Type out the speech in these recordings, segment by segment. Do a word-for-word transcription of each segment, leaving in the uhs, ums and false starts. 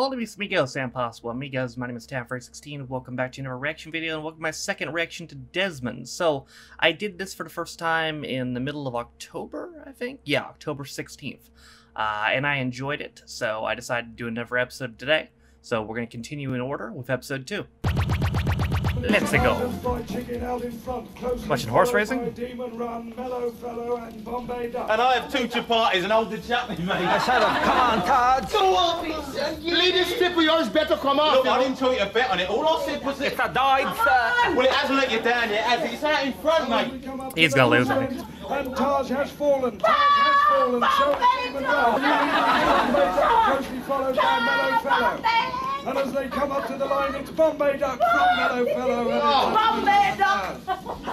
Hola mis amigos and possible amigos, my name is Taffer sixteen, welcome back to another reaction video, and welcome to my second reaction to Desmond's. So, I did this for the first time in the middle of October, I think? Yeah, October sixteenth. Uh, and I enjoyed it, so I decided to do another episode today. So we're going to continue in order with episode two. Let's go. Watching horse racing? Run, fellow, and, and I have two chapatis and old chutney, mate. I said, come on, Todd. Go off, you lead this tip of yours better come off. Look, I didn't tell you to bet on it. All I said was it's a died, sir. Well, it hasn't let you down yet, has it? It's out in front, mate. He's going to lose it. And Taj has fallen. Taj has fallen. So and as they come up to the line, it's Bombay Duck from Mellow Fellow. Oh, Bombay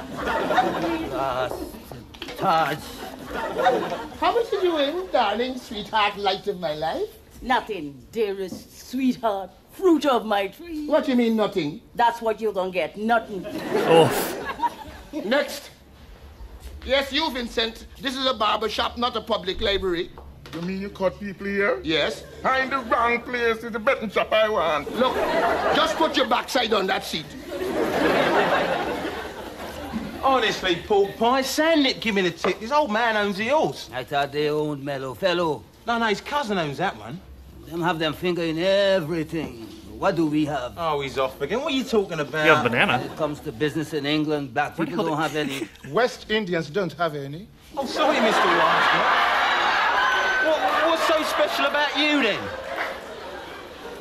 Duck! Taj. How much did you win, darling, sweetheart, light of my life? Nothing, dearest, sweetheart, fruit of my tree. What do you mean, nothing? That's what you're gonna get, nothing. Oh. Next. Yes, you, Vincent. This is a barber shop, not a public library. You mean you caught people here? Yes. I'm in the wrong place. It's the betting shop I want. Look, just put your backside on that seat. Honestly, pork pie, Sandlit, give me the tip. This old man owns the horse. I thought they owned Mellow Fellow. No, no, his cousin owns that one. Them have them finger in everything. What do we have? Oh, he's off again. What are you talking about? You have banana. When it comes to business in England, black people don't have any. West Indians don't have any. Oh, sorry, Mister Wise. What, what's so special about you, then?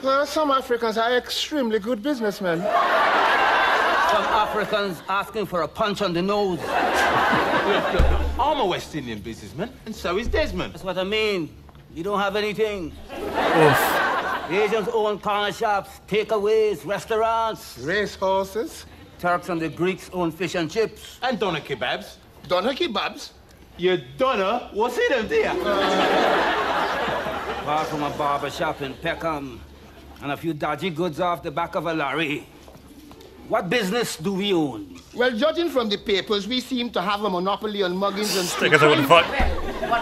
Well, some Africans are extremely good businessmen. Some Africans asking for a punch on the nose. Look, I'm a West Indian businessman, and so is Desmond. That's what I mean. You don't have anything. Oof. The Asians own corner shops, takeaways, restaurants. Race horses. Turks and the Greeks own fish and chips. And doner kebabs. Doner kebabs? You dunno what's in them, dear? Apart from a barber shop in Peckham and a few dodgy goods off the back of a lorry, what business do we own? Well, judging from the papers, we seem to have a monopoly on muggings and... What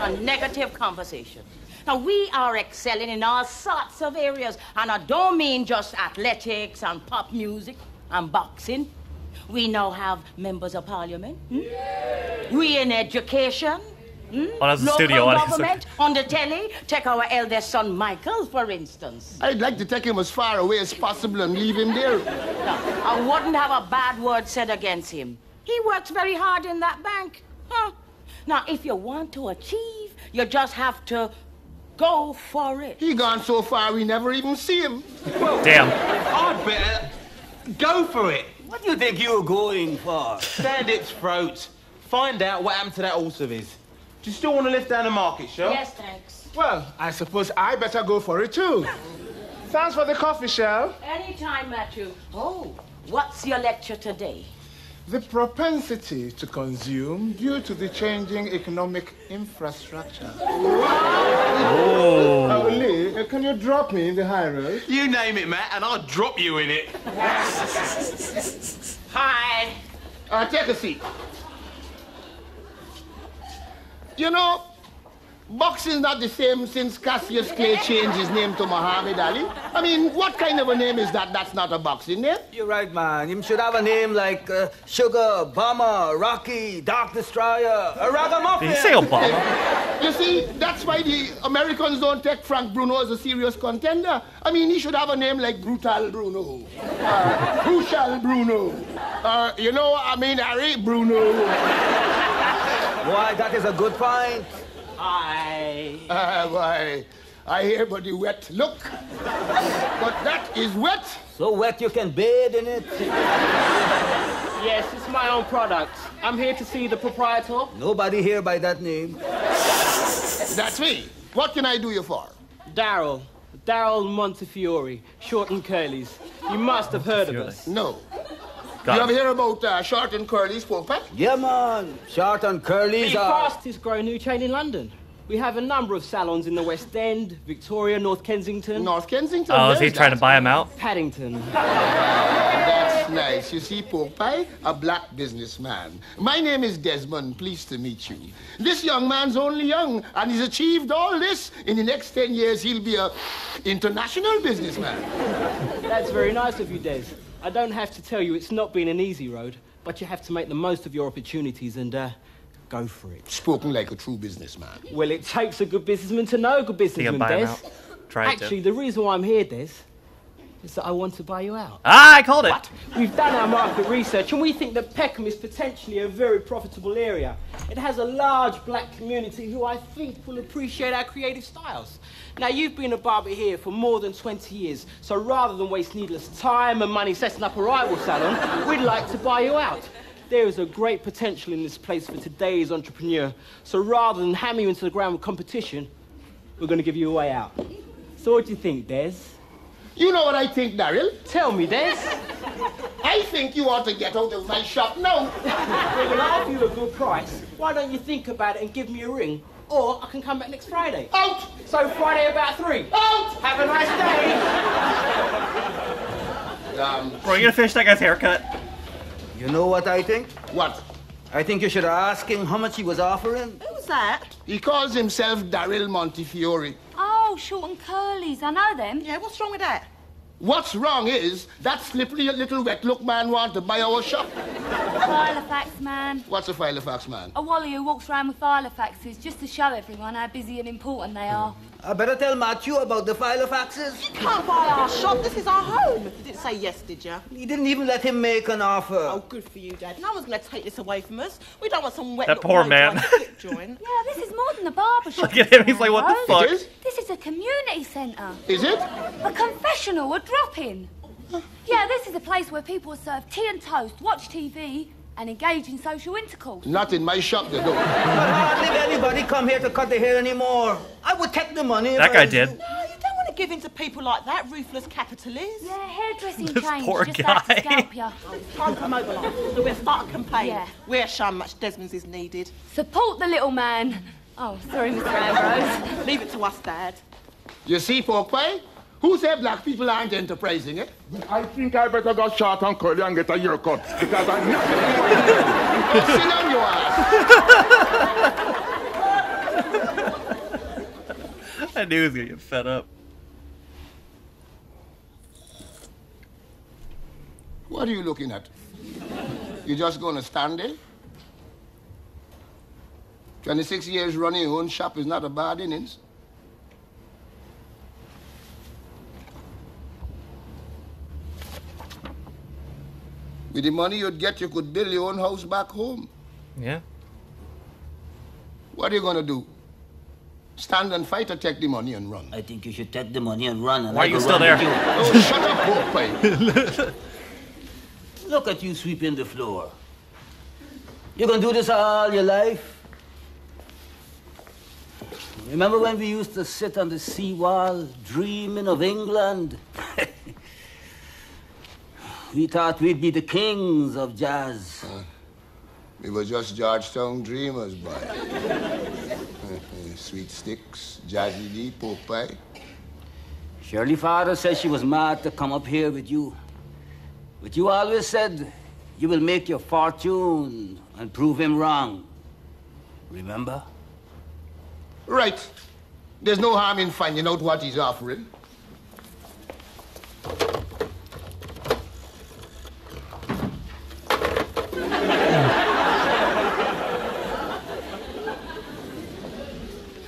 a negative conversation. Now, we are excelling in all sorts of areas, and I don't mean just athletics and pop music and boxing. We now have members of parliament. Hmm? We in education. Hmm? Oh, that's the local studio government audience. On the telly. Take our eldest son, Michael, for instance. I'd like to take him as far away as possible and leave him there. No, I wouldn't have a bad word said against him. He works very hard in that bank. Huh? Now, if you want to achieve, you just have to go for it. He gone so far we never even see him. Well, damn. I'd better go for it. What do you think you're going for? Stand its throat. Find out what happened to that horse of his. Do you still want to lift down the market, Shell? Yes, thanks. Well, I suppose I better go for it, too. Thanks for the coffee, Shell. Anytime, Matthew. Oh, what's your lecture today? The propensity to consume due to the changing economic infrastructure. Oh. Oh, Lee, can you drop me in the high road? You name it, Matt, and I'll drop you in it. Hi. Uh, take a seat. You know, boxing's not the same since Cassius Clay changed his name to Muhammad Ali. I mean, what kind of a name is that that's not a boxing name? You're right, man. You should have a name like uh, Sugar, Bomber, Rocky, Dark Destroyer, a ragamuffin. Did he say Obama? You see, that's why the Americans don't take Frank Bruno as a serious contender. I mean, he should have a name like Brutal Bruno, uh, Crucial Bruno, uh, you know what I mean, Harry Bruno. Why, that is a good point. Aye. Uh, why, I hear but the wet look. But that is wet. So wet you can bathe in it. Yes, it's my own product. I'm here to see the proprietor. Nobody here by that name. That's me. What can I do you for? Daryl. Daryl Montefiore. Short and Curly's. You must have heard of us. No. Got you ever hear about uh, Short and Curly's, pork pie? Yeah, man. Short and Curly's the are... The fastest-growing new chain in London. We have a number of salons in the West End, Victoria, North Kensington. North Kensington? Oh, is he trying to buy him out? Paddington. That's nice. Yes, you see, Pork Pie, a black businessman. My name is Desmond. Pleased to meet you. This young man's only young, and he's achieved all this. In the next ten years, he'll be a international businessman. That's very nice of you, Des. I don't have to tell you, it's not been an easy road, but you have to make the most of your opportunities and, uh, go for it. Spoken like a true businessman. Well, it takes a good businessman to know a good businessman, Des. Actually, to. the reason why I'm here, Des, is that I want to buy you out. Ah, I called it. What? We've done our market research, and we think that Peckham is potentially a very profitable area. It has a large black community who I think will appreciate our creative styles. Now, you've been a barber here for more than twenty years, so rather than waste needless time and money setting up a rival salon, we'd like to buy you out. There is a great potential in this place for today's entrepreneur, so rather than hammer you into the ground with competition, we're going to give you a way out. So what do you think, Des? You know what I think, Daryl? Tell me, Des. I think you ought to get out of my shop now. Well, I'll give you a good price. Why don't you think about it and give me a ring? Or I can come back next Friday. Out! So Friday about three. Out! Have a nice day. um, Bro, are you gonna finish that guy's haircut? You know what I think? What? I think you should ask him how much he was offering. Who's that? He calls himself Daryl Montefiore. Oh, Short and Curly's. I know them. Yeah, what's wrong with that? What's wrong is that slippery little wet-look man wants to buy our shop. Filofax man. What's a filofax man? A wally who walks around with filofaxes just to show everyone how busy and important they are. I better tell Matthew about the filofaxes. You can't buy our shop. This is our home. You didn't say yes, did you? You didn't even let him make an offer. Oh, good for you, Dad. No one's going to take this away from us. We don't want some wet-look. That poor man. Join. Yeah, this is more than a barber shop. Look at him. He's like, what the fuck? It is? This is a community centre. Is it? A confessional. A drop-in. Yeah, this is a place where people are served tea and toast, watch T V, and engage in social intercourse. Not in my shop, they don't. Hardly anybody come here to cut their hair anymore. I would take the money. That guy did. No, you don't want to give in to people like that, ruthless capitalists. Yeah, hairdressing this change poor just guy. Out to scalp you. Time to mobilise. So we'll start a campaign. Yeah. We're showing much Desmond's is needed. Support the little man. Oh, sorry, Mister Ambrose. Leave it to us, Dad. You see, Pork Pie? Who said black people aren't enterprising, eh? I think I better go Short and Curly and get a haircut, because I'm not... Sit down, your ass. I knew he was going to get fed up. What are you looking at? You just going to stand there? twenty-six years running your own shop is not a bad innings. With the money you'd get, you could build your own house back home. Yeah. What are you going to do? Stand and fight or take the money and run? I think you should take the money and run. And why are you still there? Oh, shut up, Pork Pie. Look at you sweeping the floor. You're going to do this all your life? Remember when we used to sit on the seawall, dreaming of England? We thought we'd be the kings of jazz. Uh, we were just Georgetown dreamers, boy. uh, uh, sweet sticks, jazzy D, pork pie. Shirley father said she was mad to come up here with you. But you always said you will make your fortune and prove him wrong. Remember? Right. There's no harm in finding out what he's offering.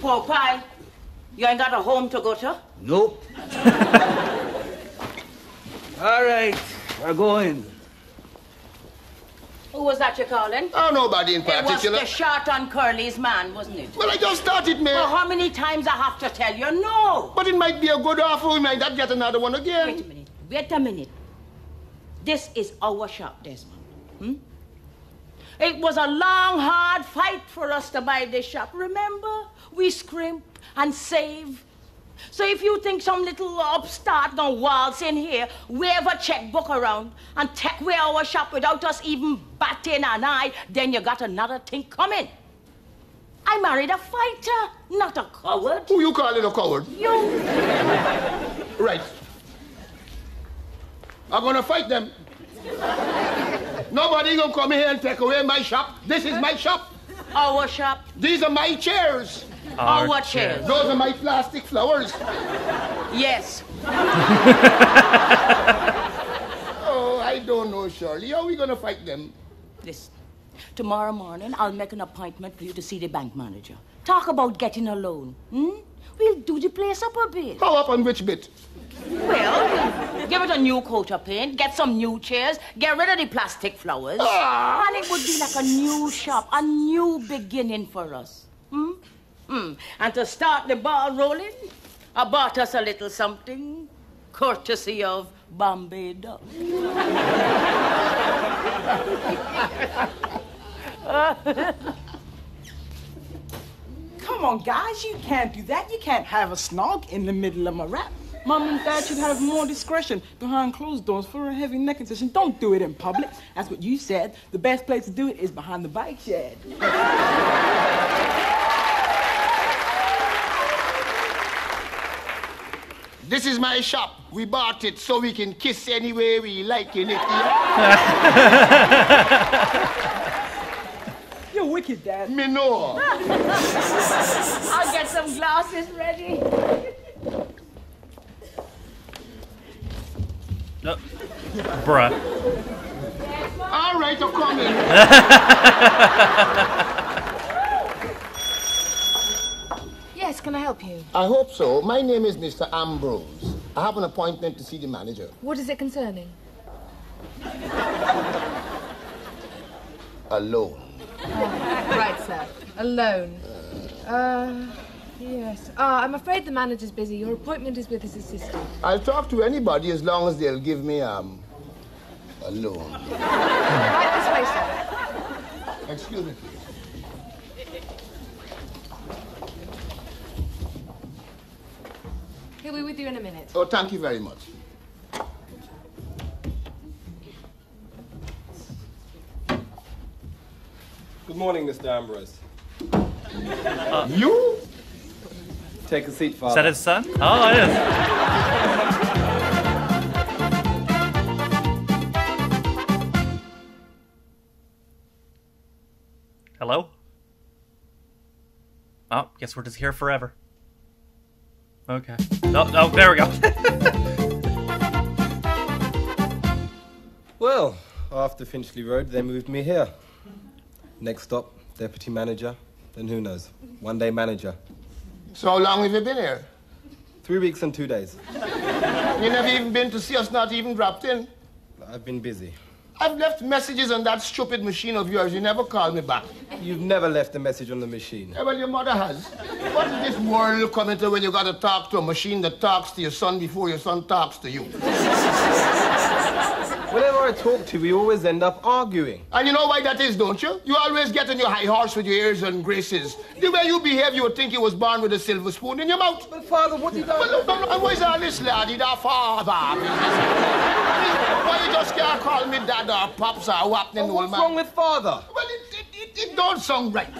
Pork Pie, you ain't got a home to go to? Nope. All right, we're going. Who was that you're calling? Oh, nobody in particular. It was the Short and Curly's man, wasn't it? Well, I just started, ma'am. Well, how many times I have to tell you no? But it might be a good offer. We might not get another one again. Wait a minute. Wait a minute. This is our shop, Desmond. Hmm? It was a long, hard fight for us to buy this shop, remember? We scrimp and save. So if you think some little upstart gonna waltz in here, wave a checkbook around and take away our shop without us even batting an eye, then you got another thing coming. I married a fighter, not a coward. Who you calling a coward? You. Right. I'm gonna fight them. Nobody gonna come here and take away my shop. This is my shop. Our shop. These are my chairs. Our, Our chairs. chairs. Those are my plastic flowers. Yes. Oh, I don't know, Shirley. How are we gonna fight them? Listen, tomorrow morning I'll make an appointment for you to see the bank manager. Talk about getting a loan. Hmm? We'll do the place up a bit. How up on which bit? Well, give it a new coat of paint, get some new chairs, get rid of the plastic flowers. Ah. And it would be like a new shop, a new beginning for us. Hmm? Hmm. And to start the ball rolling, I bought us a little something, courtesy of Bombay Duck. Come on, guys, you can't do that. You can't have a snog in the middle of my rap. Mom and Dad should have more discretion behind closed doors for a heavy neck incision. Don't do it in public. That's what you said. The best place to do it is behind the bike shed. This is my shop. We bought it so we can kiss any way we like in it. You're wicked, Dad. Me no. I'll get some glasses ready. No. Bruh. All right, I'm coming. Yes, can I help you? I hope so. My name is Mister Ambrose. I have an appointment to see the manager. What is it concerning? A loan. Oh, right, sir. Alone. Uh, yes. Ah, uh, I'm afraid the manager's busy. Your appointment is with his assistant. I'll talk to anybody as long as they'll give me, um, a loan. Right this way, sir. Excuse me, please. He'll be with you in a minute. Oh, thank you very much. Good morning, Mister Ambrose. Uh, you? Take a seat, Father. Is that his son? Oh, it is. Hello? Oh, guess we're just here forever. Okay. No, no, there we go. Well, after Finchley Road, they moved me here. Next stop, deputy manager, then who knows? One day manager. So how long have you been here? Three weeks and two days. You never even been to see us, not even dropped in? I've been busy. I've left messages on that stupid machine of yours. You never called me back. You've never left a message on the machine. Yeah, well, your mother has. What is this moral comment when you gotta talk to a machine that talks to your son before your son talks to you? Whenever I talk to you, we always end up arguing. And you know why that is, don't you? You always get on your high horse with your airs and graces. The way you behave, you would think you was born with a silver spoon in your mouth. But, Father, what do you do? Well, look, look, why is all this laddie da father? Why you just can't call me dad or pops or whap well, what's man? Wrong with Father? Well, it, it, it, it don't sound right.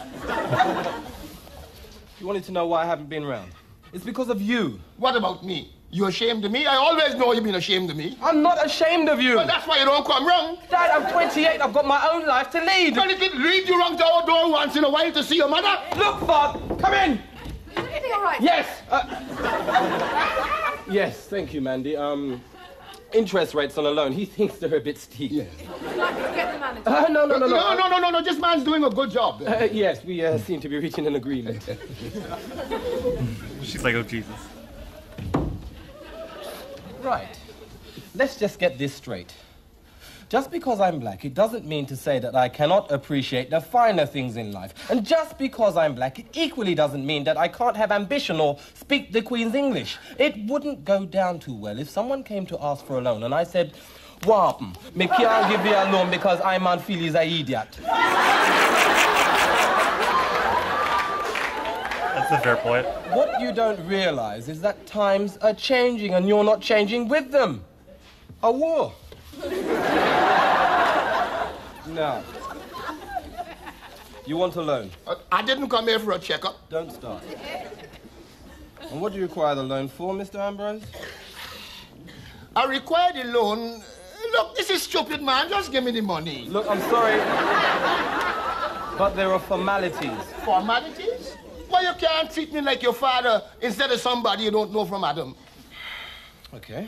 You wanted to know why I haven't been around. It's because of you. What about me? You're ashamed of me? I always know you've been ashamed of me. I'm not ashamed of you. Well, that's why you don't come wrong. Dad, I'm twenty-eight. I've got my own life to lead. Well, it did lead you wrong to our door once in a while to see your mother. Look, Bob, come in. Is everything all right? Yes. Uh, yes, thank you, Mandy. Um, interest rates on a loan. He thinks they're a bit steep. Yeah. Would you like me to get the manager? Uh, no, no, no, no, no, no, no, no, no. This man's doing a good job. Uh, yes, we uh, seem to be reaching an agreement. She's like, oh, Jesus. Right. Let's just get this straight. Just because I'm black, it doesn't mean to say that I cannot appreciate the finer things in life. And just because I'm black, it equally doesn't mean that I can't have ambition or speak the Queen's English. It wouldn't go down too well if someone came to ask for a loan and I said, Wapm, me can't give you a loan because I'm an feelings a idiot. That's a fair point. What you don't realize is that times are changing and you're not changing with them. A war. No. You want a loan? Uh, I didn't come here for a checkup. Don't start. And what do you require the loan for, Mister Ambrose? I require the loan... Look, this is stupid, man. Just give me the money. Look, I'm sorry, but there are formalities. Formalities? Well, you can't treat me like your father instead of somebody you don't know from Adam. Okay,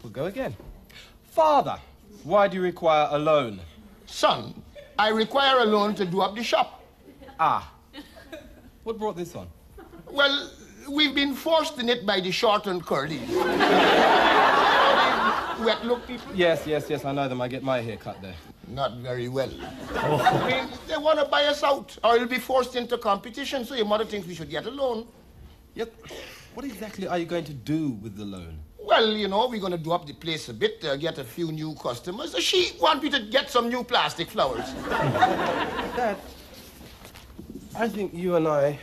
we'll go again. Father, why do you require a loan? Son, I require a loan to do up the shop. Ah. What brought this on? Well, we've been forced in it by the Short and Curly's. Wet look people. Yes, yes, yes, I know them. I get my hair cut there. Not very well. Oh. I mean, they want to buy us out, or you'll be forced into competition, so your mother thinks we should get a loan. Yep. What exactly are you going to do with the loan? Well, you know, we're going to do up the place a bit, uh, get a few new customers. She wants me to get some new plastic flowers. Dad, I think you and I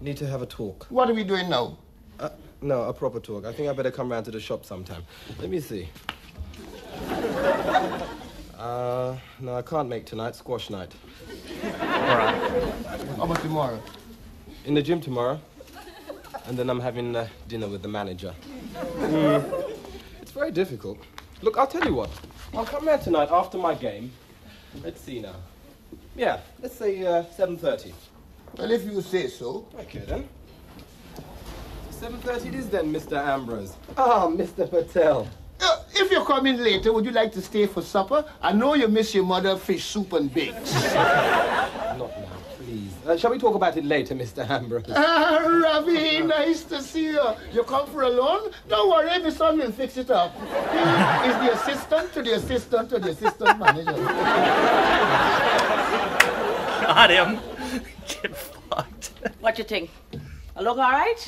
need to have a talk. What are we doing now? Uh, no, a proper talk. I think I better come round to the shop sometime. Let me see. Uh, no, I can't make tonight. Squash night. All right. How about tomorrow? In the gym tomorrow. And then I'm having uh, dinner with the manager. Mm. It's very difficult. Look, I'll tell you what. I'll come round tonight after my game. Let's see now. Yeah, let's say uh, seven thirty. Well, if you say so. Okay, then. seven thirty it is then, Mister Ambrose. Ah, oh, Mister Patel. Uh, if you come in later, would you like to stay for supper? I know you miss your mother fish soup and bakes. Not now. Uh, shall we talk about it later, Mister Ambrose? Ah, Ravi, nice to see you. You come for a loan? Don't worry, my son will fix it up. He is the assistant to the assistant to the assistant manager. Got him. Get fucked. What you think? I look all right?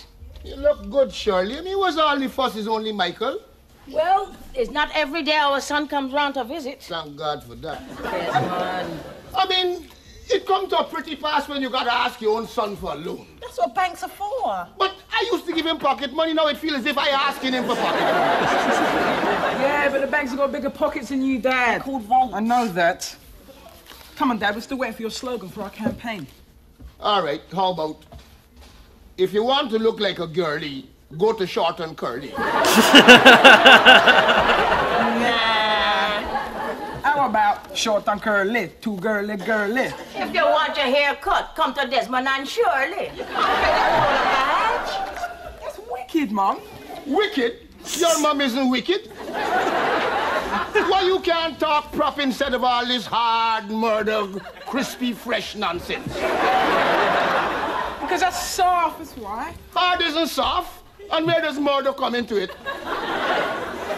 You look good, Shirley. I mean, was all the fuss is only Michael? Well, it's not every day our son comes round to visit. Thank God for that. Yes, man. I mean, it comes to a pretty pass when you gotta ask your own son for a loan. That's what banks are for. But I used to give him pocket money. Now it feels as if I asking him for pocket money. Yeah, but the banks have got bigger pockets than you, Dad. They're called vaults. I know that. Come on, Dad, we're still waiting for your slogan for our campaign. All right, how about, if you want to look like a girly, go to Short and Curly. About Short and Curly, too girly, girly. If you want your hair cut, come to Desmond and Shirley. You can't pay that for the badge. That's wicked, Mom. Wicked? Your mom isn't wicked. Why you can't talk prop instead of all this hard, murder, crispy, fresh nonsense? Because that's soft, that's why. Hard isn't soft, and where does murder come into it?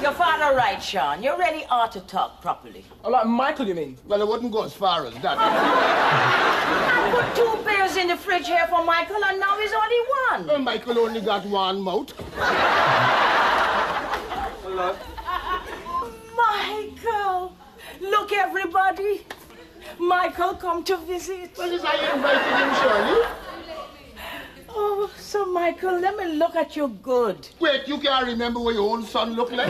Your father right, Sean. You really ought to talk properly. Oh, like Michael, you mean? Well, I wouldn't go as far as that. I put two beers in the fridge here for Michael, and now he's only one. Well, Michael only got one mouth. Hello? Michael! Look, everybody. Michael come to visit. Well, is I invited him, Shirley? Oh, so, Michael, let me look at you good. Wait, you can't remember what your own son looked like?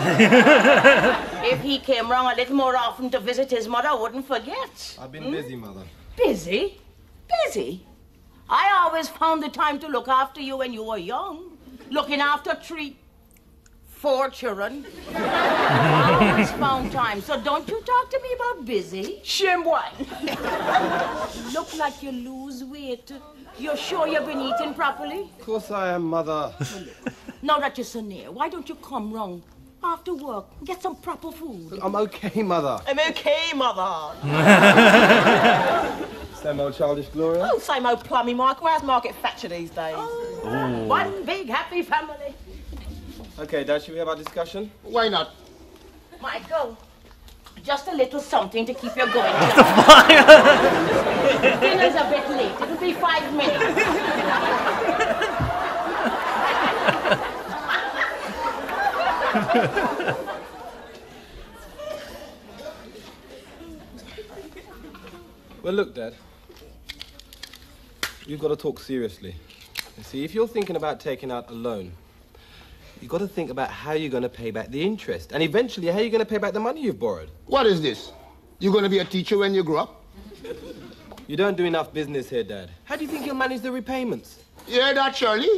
If he came round a little more often to visit his mother, I wouldn't forget. I've been hmm? busy, Mother. Busy? Busy? I always found the time to look after you when you were young. Looking after three, four children. I always found time, so don't you talk to me about busy. Shame what? Look like you lose weight. You're sure you've been eating properly? Of course I am, Mother. Now that you're so near, why don't you come round after work and get some proper food? I'm okay, Mother. I'm okay, Mother. Same old childish Gloria? Oh, same old plummy, Mark. Where's Margaret Thatcher these days? Oh, one big happy family. Okay, Dad, should we have our discussion? Why not? Michael, just a little something to keep you going. What the fuck? Dinner's a bit late. It'll be five minutes. Well, look, Dad. You've got to talk seriously. You see, if you're thinking about taking out a loan, you've got to think about how you're going to pay back the interest and eventually how you're going to pay back the money you've borrowed. What is this? You're going to be a teacher when you grow up? You don't do enough business here, Dad. How do you think you'll manage the repayments? You hear that, Shirley?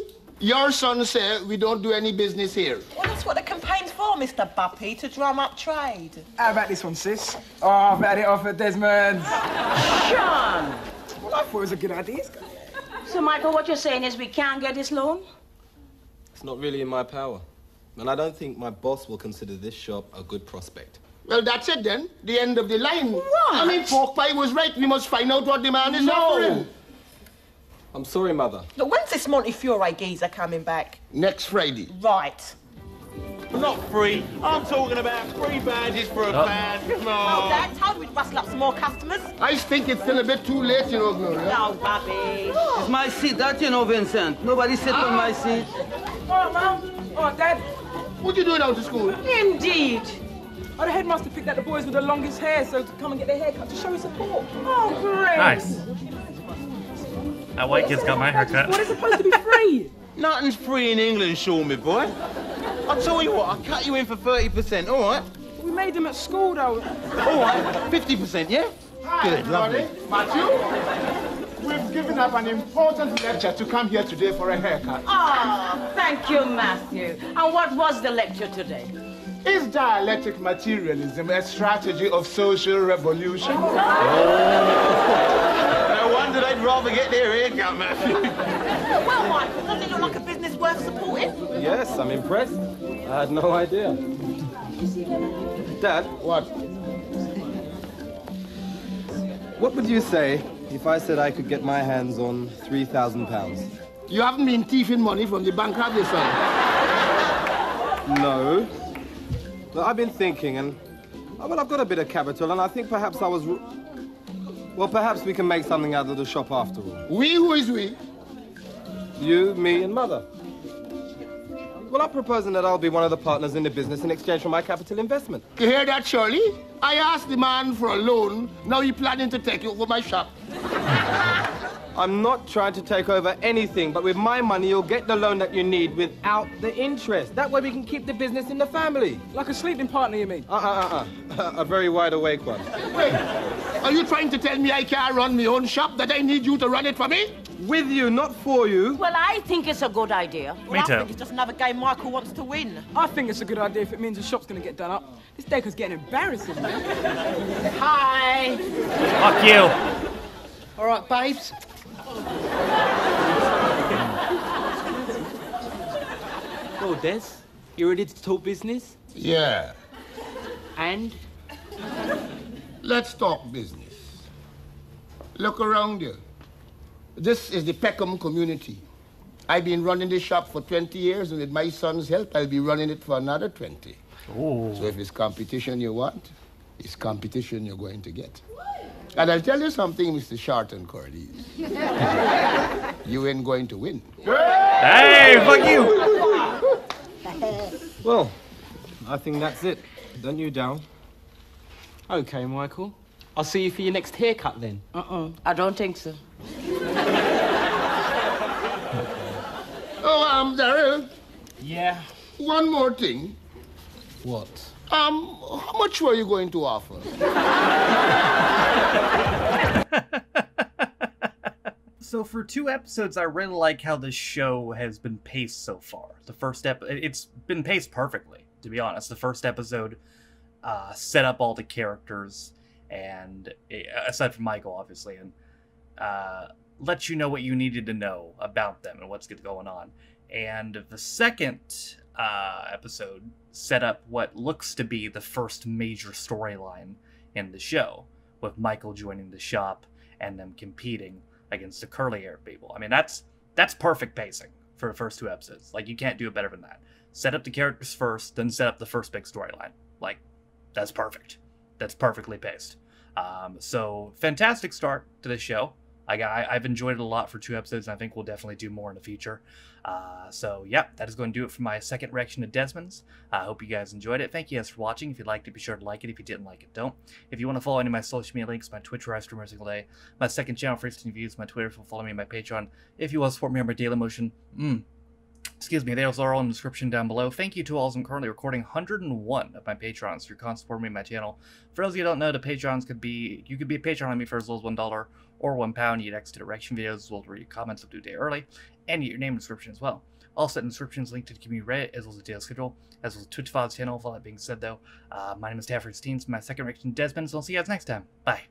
Your son said we don't do any business here. Well, that's what a campaign game's for, Mister Buppy, to drum up trade. How about this one, sis? Oh, I've had it off at Desmond's. Sean! Well, I thought it was a good idea. So, Michael, what you're saying is we can't get this loan? It's not really in my power. And I don't think my boss will consider this shop a good prospect. Well, that's it then. The end of the line. What? I mean, Pork Pie was right. We must find out what the man is no. offering. I'm sorry, Mother. Look, when's this Montefiore geezer coming back? Next Friday. Right. Not free. I'm talking about free badges for a oh. band. Come on. Oh, Dad, how do we rustle up some more customers? I think it's still a bit too late, you know, Gloria. No, Bobby. Oh. It's my seat, that you know, Vincent. Nobody sit oh. on my seat. All right, Mum. All right, Dad. What you doing out of school? Indeed. Oh, the headmaster picked out the boys with the longest hair, so to come and get their hair cut to show his support. Oh, great. Nice. That white what kid's got my haircut. What is supposed to be free? Nothing's free in England, Sean, my boy. I'll tell you what, I'll cut you in for thirty percent, all right? We made them at school, though. All right, fifty percent, yeah? Hi, good, lovely. Matthew, we've given up an important lecture to come here today for a haircut. Oh, thank you, Matthew. And what was the lecture today? Is dialectic materialism a strategy of social revolution? Oh. That I'd rather get their haircut, Matthew. Well, Michael, doesn't it look like a business worth supporting? Yes, I'm impressed. I had no idea. Dad? What? What would you say if I said I could get my hands on three thousand pounds? You haven't been thieving money from the bank, have you, son? No. But I've been thinking, and... well, I've got a bit of capital, and I think perhaps I was... well, perhaps we can make something out of the shop after all. We? Who is we? You, me, and Mother. Well, I'm proposing that I'll be one of the partners in the business in exchange for my capital investment. You hear that, Shirley? I asked the man for a loan. Now he's planning to take over my shop. I'm not trying to take over anything, but with my money, you'll get the loan that you need without the interest. That way we can keep the business in the family. Like a sleeping partner, you mean? Uh-uh, uh-uh. A very wide-awake one. Wait. Are you trying to tell me I can't run my own shop, that I need you to run it for me? With you, not for you. Well, I think it's a good idea. Well, me I too. I think it's just another game Michael wants to win. I think it's a good idea if it means the shop's going to get done up. This Dacre's getting embarrassing. Hi. Fuck you. All right, babes. Oh, Des, you ready to talk business? Yeah. And? Let's talk business. Look around you. This is the Peckham community. I've been running this shop for twenty years, and with my son's help, I'll be running it for another twenty. Ooh. So if it's competition you want, it's competition you're going to get. And I'll tell you something, Mister Short and Curly's. You ain't going to win. Hey, fuck you! Well, I think that's it. Don't you, Daryl? Okay, Michael. I'll see you for your next haircut then. Uh-uh. I don't think so. Oh, um, Daryl. Yeah. One more thing. What? Um, how much were you going to offer? So for two episodes, I really like how this show has been paced so far. The first ep- it's been paced perfectly, to be honest. The first episode Uh, set up all the characters, and aside from Michael, obviously, and uh, let you know what you needed to know about them and what's going on. And the second uh, episode set up what looks to be the first major storyline in the show, with Michael joining the shop and them competing against the curly-haired people. I mean, that's that's perfect pacing for the first two episodes. Like, you can't do it better than that. Set up the characters first, then set up the first big storyline. Like, that's perfect. That's perfectly paced. Um, so, fantastic start to this show. I, I, I've enjoyed it a lot for two episodes, and I think we'll definitely do more in the future. Uh, so, yeah, that is going to do it for my second reaction to Desmond's. I uh, hope you guys enjoyed it. Thank you guys for watching. If you liked it, be sure to like it. If you didn't like it, don't. If you want to follow any of my social media links, my Twitch, where I stream every single day, my second channel for instant views, my Twitter, so follow me on my Patreon. If you want to support me on my Dailymotion, mm, excuse me, those are all in the description down below. Thank you to all. I'm currently recording one hundred and one of my Patreons who can't support me on my channel. For those of you who don't know, the Patreons could be, you could be a Patreon on me for as little as one dollar or one pound. You get extra direction videos as well as where your comments will do a day early, and your name in the description as well. All set in descriptions, linked to the community Reddit, as well as the daily schedule, as well as Twitch files channel. With all that being said, though, uh, my name is Taffer Steens, my second reaction to Desmond's, so I'll see you guys next time. Bye.